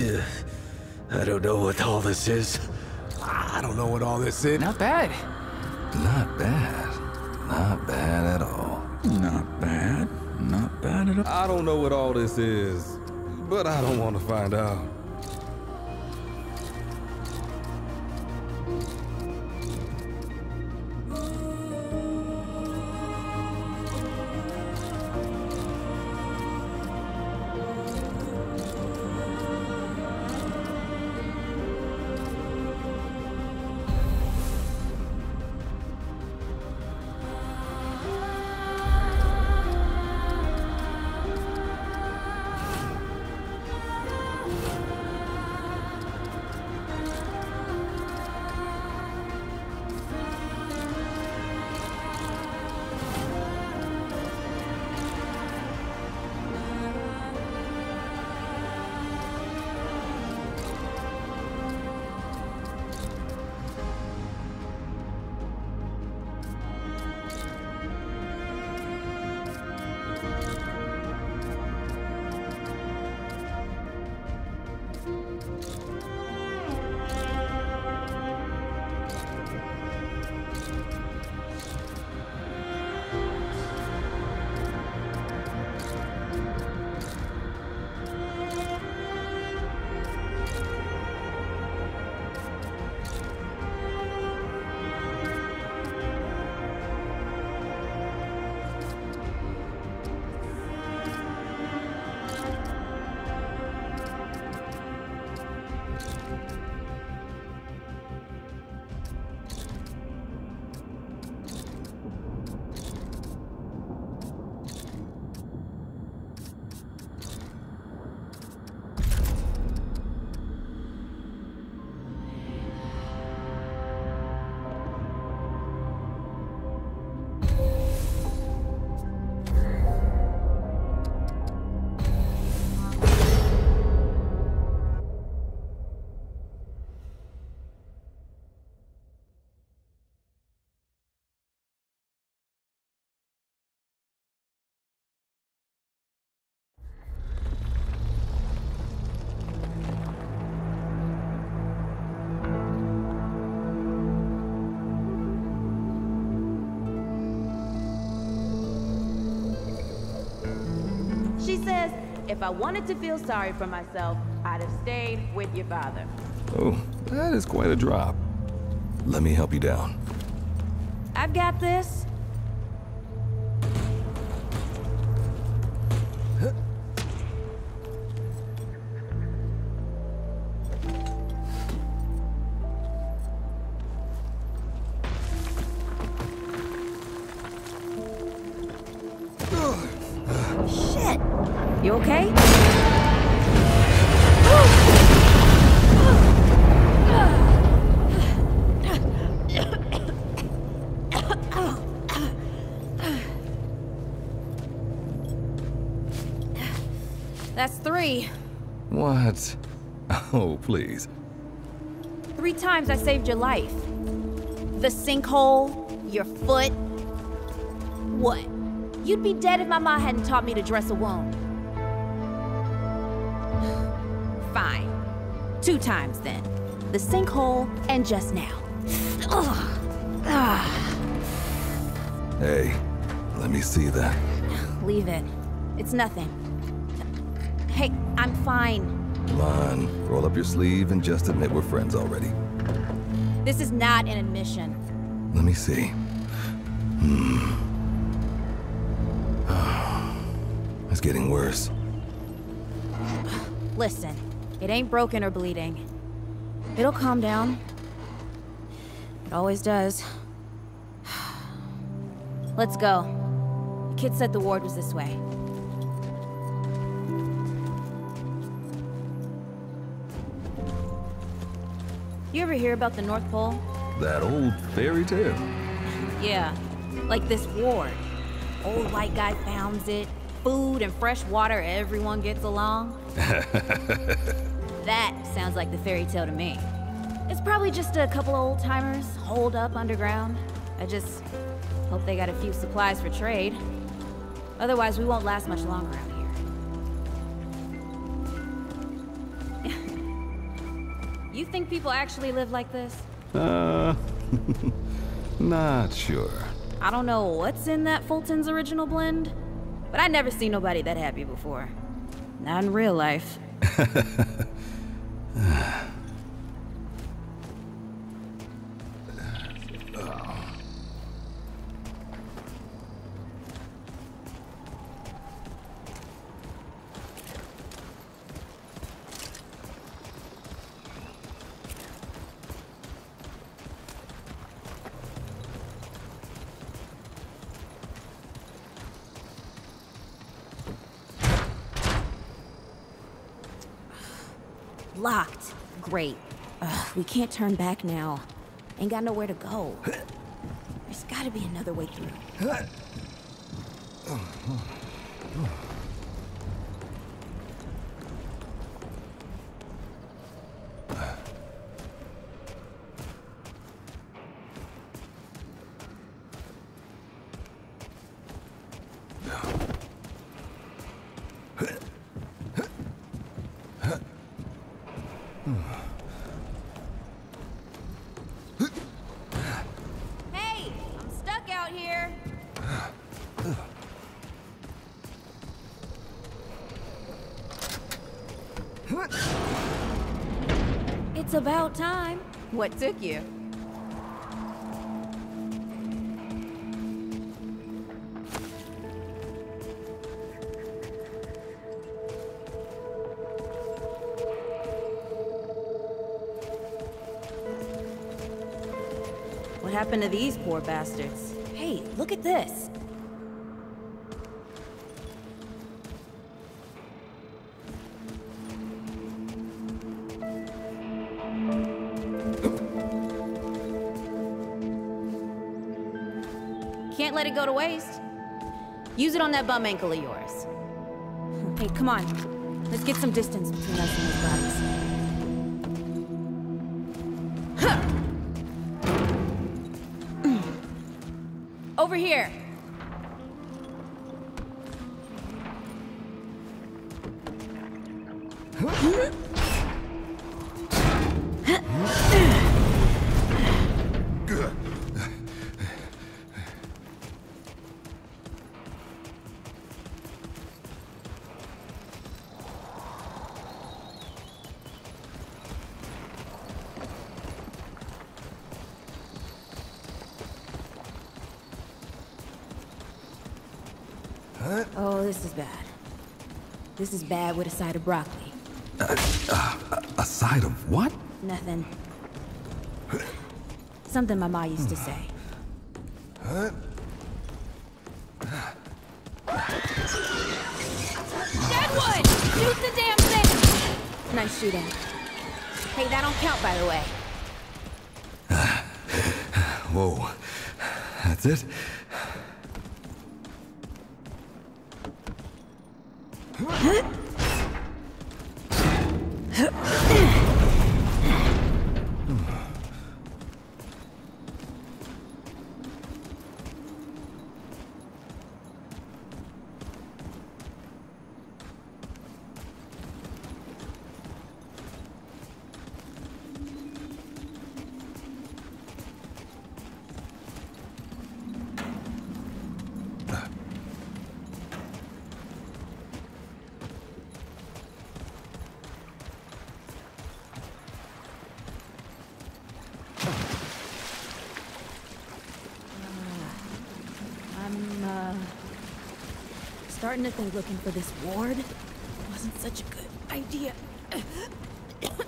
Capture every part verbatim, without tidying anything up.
I don't know what all this is. I don't know what all this is. Not bad. Not bad. Not bad at all. Not bad. Not bad at all. I don't know what all this is, but I don't want to find out. If I wanted to feel sorry for myself, I'd have stayed with your father. Oh, that is quite a drop. Let me help you down. I've got this. What? Oh, please. Three times I saved your life. The sinkhole, your foot. What? You'd be dead if my mom hadn't taught me to dress a wound. Fine. Two times then. The sinkhole and just now. Ugh. Ugh. Hey, let me see that. Leave it. It's nothing. Hey, I'm fine. Come on, roll up your sleeve and just admit we're friends already. This is not an admission. Let me see. Hmm. It's getting worse. Listen, it ain't broken or bleeding. It'll calm down. It always does. Let's go. The kid said the ward was this way. You ever hear about the North Pole? That old fairy tale. Yeah, like this ward. Old white guy founds it. Food and fresh water, everyone gets along. That sounds like the fairy tale to me. It's probably just a couple old timers holed up underground. I just hope they got a few supplies for trade. Otherwise, we won't last much longer out here. You think people actually live like this? Uh, not sure. I don't know what's in that Fulton's original blend, but I never seen nobody that happy before. Not in real life. Locked. Great. Ugh, we can't turn back now. Ain't got nowhere to go. There's gotta be another way through. It's about time. What took you? What happened to these poor bastards? Hey, look at this. Can't let it go to waste. Use it on that bum ankle of yours. Hey, come on. Let's get some distance between us and these bodies. Huh. Over here. Oh, this is bad. This is bad with a side of broccoli. Uh, uh, a side of what? Nothing. Something my ma used to say. Huh? Deadwood! Shoot the damn thing! Nice shooting. Hey, that don't count, by the way. Uh, whoa. That's it? Huh? Starting to think looking for this ward wasn't such a good idea. Guess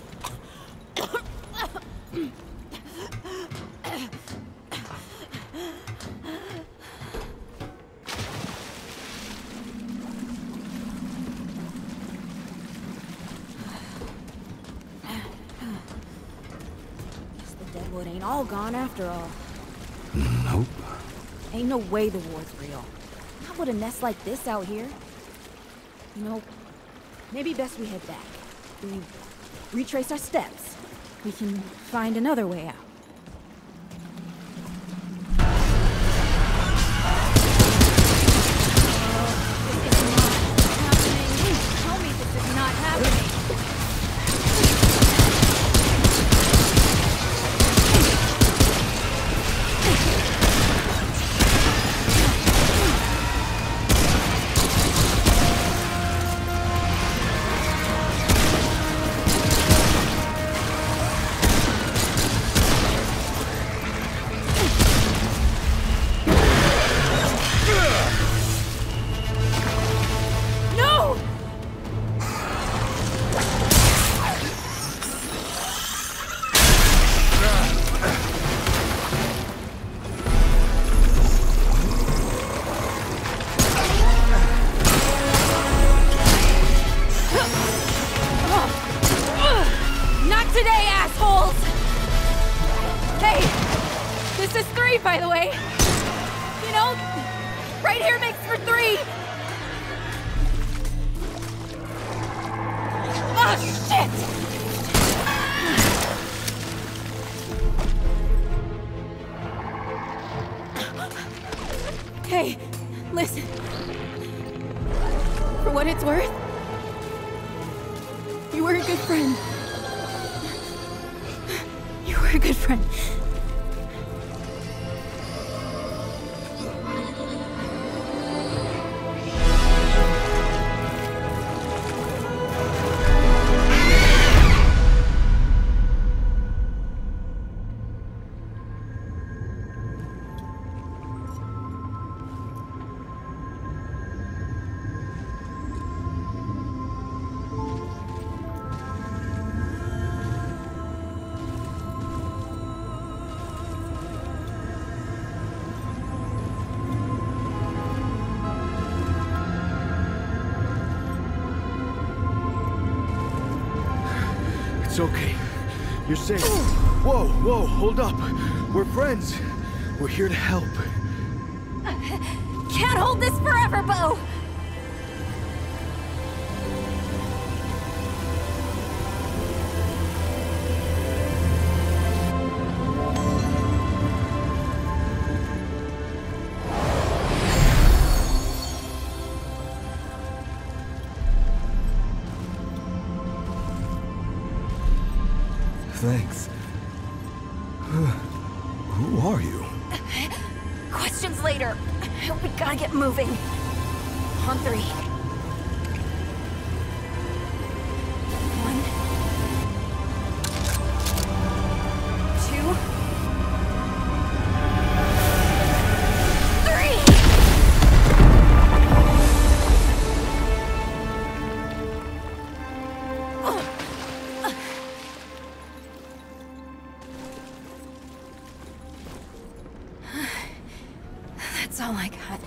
the Deadwood ain't all gone after all. Nope. Ain't no way the ward's real. What a nest like this out here. Nope. Maybe best we head back. We retrace our steps. We can find another way out. This is not happening. Tell me this is not happening. by the way. You know, right here makes for three. Oh, shit! Hey, listen. For what it's worth, you were a good friend. You were a good friend. It's okay. You're safe. Whoa, whoa, hold up. We're friends. We're here to help. Can't hold this forever, Beau. Thanks. Who are you? Questions later. We gotta get moving. On three. That's all I got.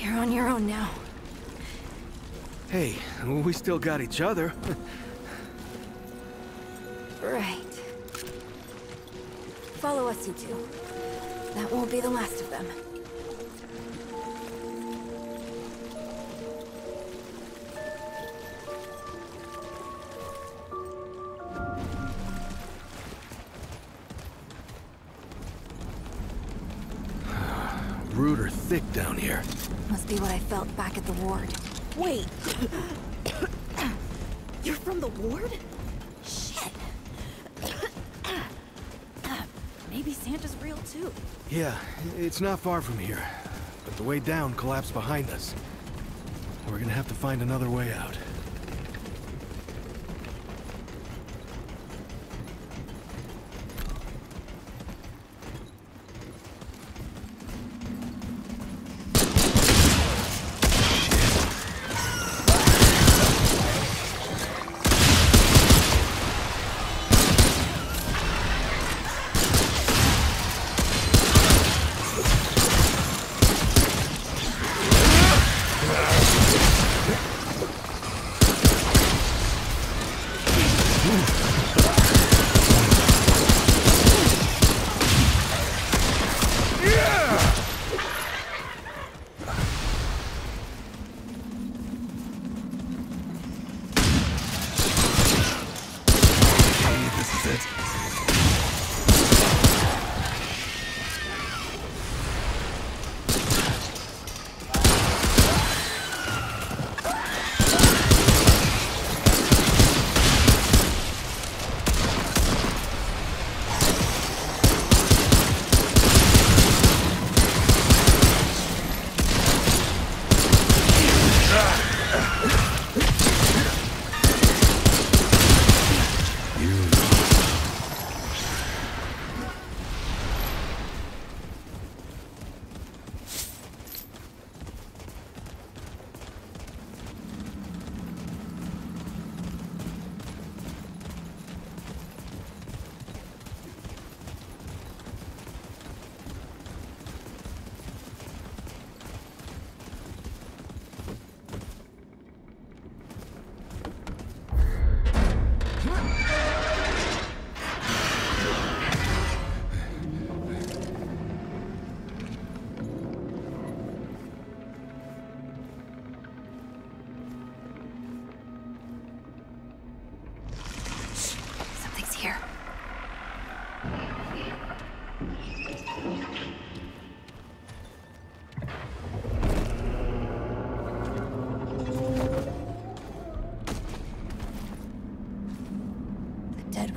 You're on your own now. Hey, we still got each other. Right. Follow us, you two. That won't be the last of them. Root are thick down here. Must be what I felt back at the Ward. Wait. You're from the Ward? Shit. Maybe Santa's real too. Yeah, it's not far from here. But the way down collapsed behind us. We're gonna have to find another way out.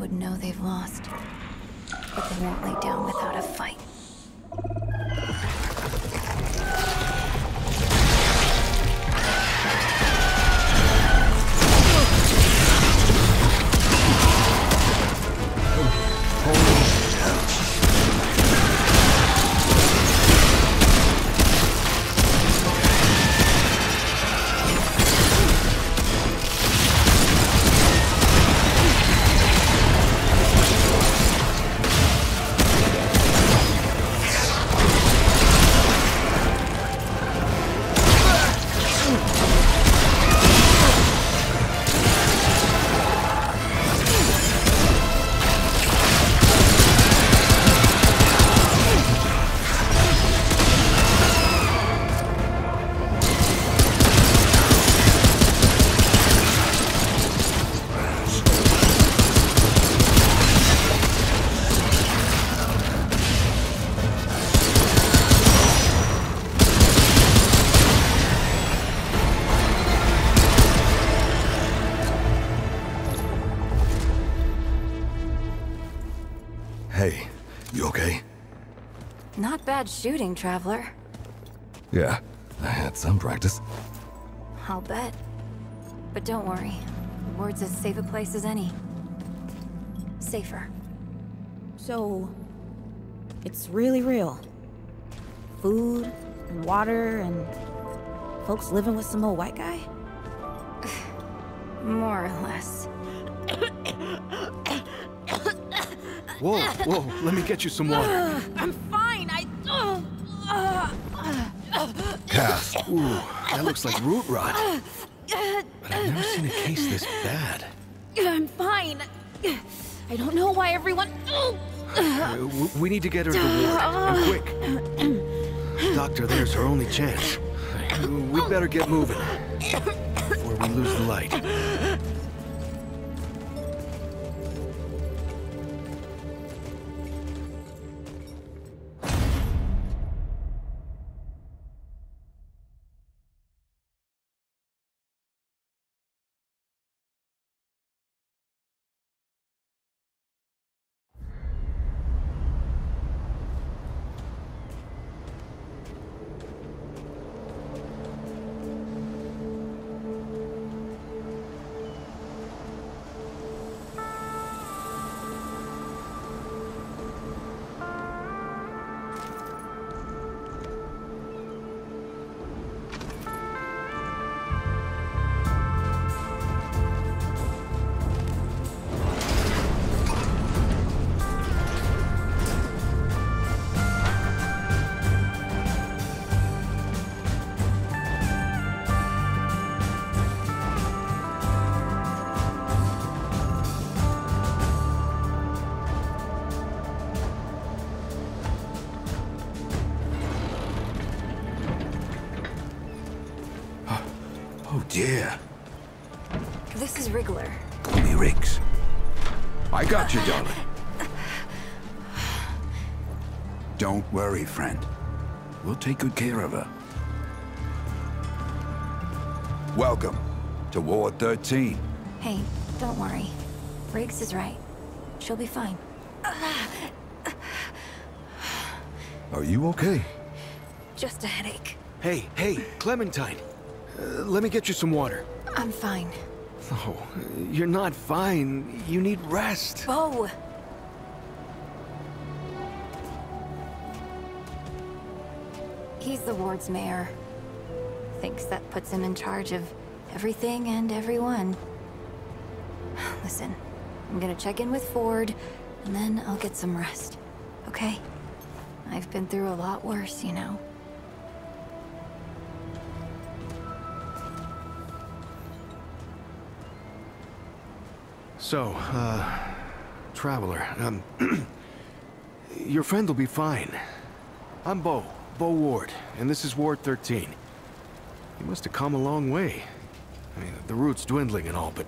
would know they've lost, but they won't lay down without a fight. Hey, you okay? Not bad shooting, Traveler. Yeah, I had some practice. I'll bet. But don't worry. Ward's as safe a place as any. Safer. So, it's really real. Food, and water, and folks living with some old white guy? More or less. Whoa, whoa, let me get you some water. I'm fine, I... Cass, ooh, that looks like root rot. But I've never seen a case this bad. I'm fine. I don't know why everyone... Uh, we need to get her to the ward, and quick. Doctor, there's her only chance. We'd better get moving, before we lose the light. Yeah. This is Wriggler. Call me Riggs. I got you, darling. Don't worry, friend. We'll take good care of her. Welcome to Ward thirteen. Hey, don't worry. Riggs is right. She'll be fine. Are you okay? Just a headache. Hey, hey, Clementine. Uh, let me get you some water. I'm fine. Oh, you're not fine. You need rest. Beau! He's the ward's mayor. Thinks that puts him in charge of everything and everyone. Listen, I'm gonna check in with Ford, and then I'll get some rest. Okay? I've been through a lot worse, you know. So, uh, Traveler, um, your friend will be fine. I'm Beau, Beau Ward, and this is Ward thirteen. You must have come a long way. I mean, the route's dwindling and all, but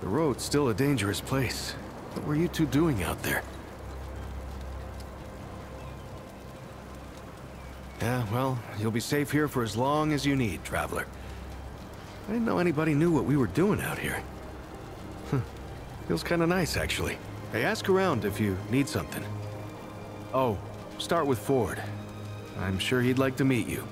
the road's still a dangerous place. What were you two doing out there? Yeah, well, you'll be safe here for as long as you need, Traveler. I didn't know anybody knew what we were doing out here. Feels kind of nice, actually. Hey, ask around if you need something. Oh, start with Ford. I'm sure he'd like to meet you.